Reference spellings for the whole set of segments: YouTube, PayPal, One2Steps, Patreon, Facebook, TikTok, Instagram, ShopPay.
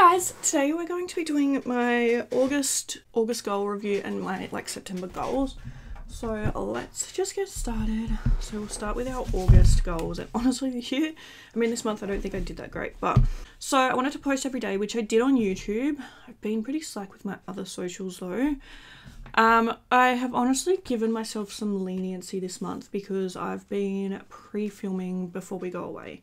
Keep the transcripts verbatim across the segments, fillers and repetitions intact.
guys, today we're going to be doing my August August goal review and my like September goals. So let's just get started. So we'll start with our August goals, and honestly this year, I mean this month I don't think I did that great, but so I wanted to post every day, which I did on YouTube. I've been pretty slack with my other socials though. Um, I have honestly given myself some leniency this month because I've been pre-filming before we go away.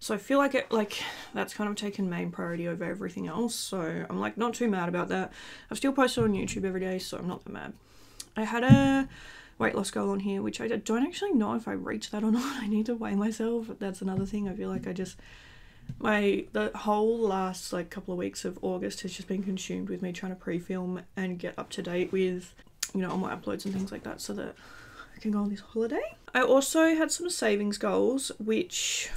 So I feel like it, like that's kind of taken main priority over everything else. So I'm like not too mad about that. I've still posted on YouTube every day, so I'm not that mad. I had a weight loss goal on here, which I don't actually know if I reached that or not. I need to weigh myself. That's another thing. I feel like I just, my, the whole last like couple of weeks of August has just been consumed with me trying to pre-film and get up to date with, you know, all my uploads and things like that so that I can go on this holiday. I also had some savings goals, which...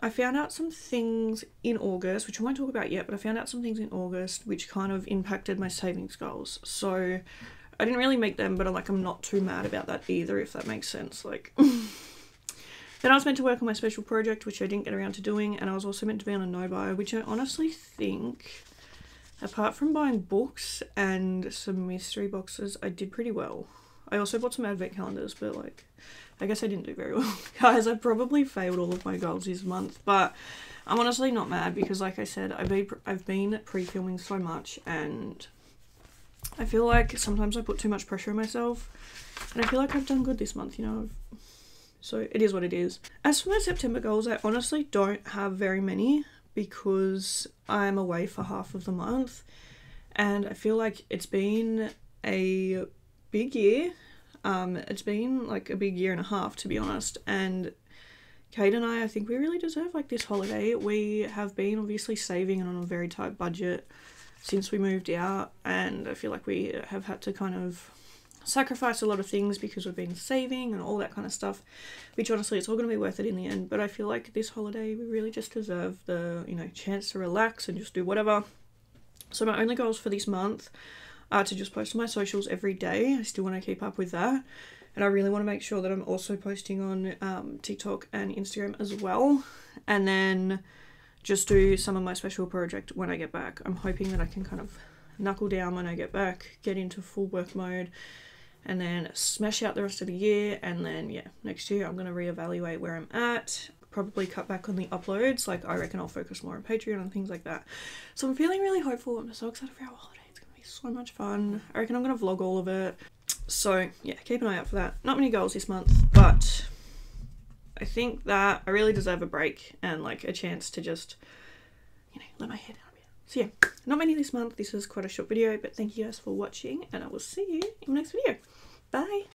I found out some things in August, which I won't talk about yet, but I found out some things in August which kind of impacted my savings goals. So I didn't really make them, but I'm like, I'm not too mad about that either, if that makes sense. Like, then I was meant to work on my special project, which I didn't get around to doing. And I was also meant to be on a no buy, which I honestly think, apart from buying books and some mystery boxes, I did pretty well. I also bought some advent calendars, but like, I guess I didn't do very well. Guys, I probably failed all of my goals this month, but I'm honestly not mad because like I said, I've been, I've been pre-filming so much and I feel like sometimes I put too much pressure on myself and I feel like I've done good this month, you know, so it is what it is. As for my September goals, I honestly don't have very many because I'm away for half of the month and I feel like it's been a... big year. Um, it's been like a big year and a half to be honest, and Kate and I, I think we really deserve like this holiday. We have been obviously saving and on a very tight budget since we moved out, and I feel like we have had to kind of sacrifice a lot of things because we've been saving and all that kind of stuff, which honestly it's all going to be worth it in the end, but I feel like this holiday we really just deserve the, you know, chance to relax and just do whatever. So my only goals for this month Uh, to just post on my socials every day. I still want to keep up with that, and I really want to make sure that I'm also posting on um, TikTok and Instagram as well, and then just do some of my special project when I get back. I'm hoping that I can kind of knuckle down when I get back, get into full work mode, and then smash out the rest of the year, and then yeah, next year I'm going to reevaluate where I'm at, probably cut back on the uploads. Like I reckon I'll focus more on Patreon and things like that. So I'm feeling really hopeful. I'm so excited for our holiday. So much fun. I reckon I'm gonna vlog all of it, so yeah, keep an eye out for that. Not many goals this month, but I think that I really deserve a break and like a chance to just, you know, let my head out a bit. So yeah, not many this month. This is quite a short video, but thank you guys for watching and I will see you in the next video. Bye.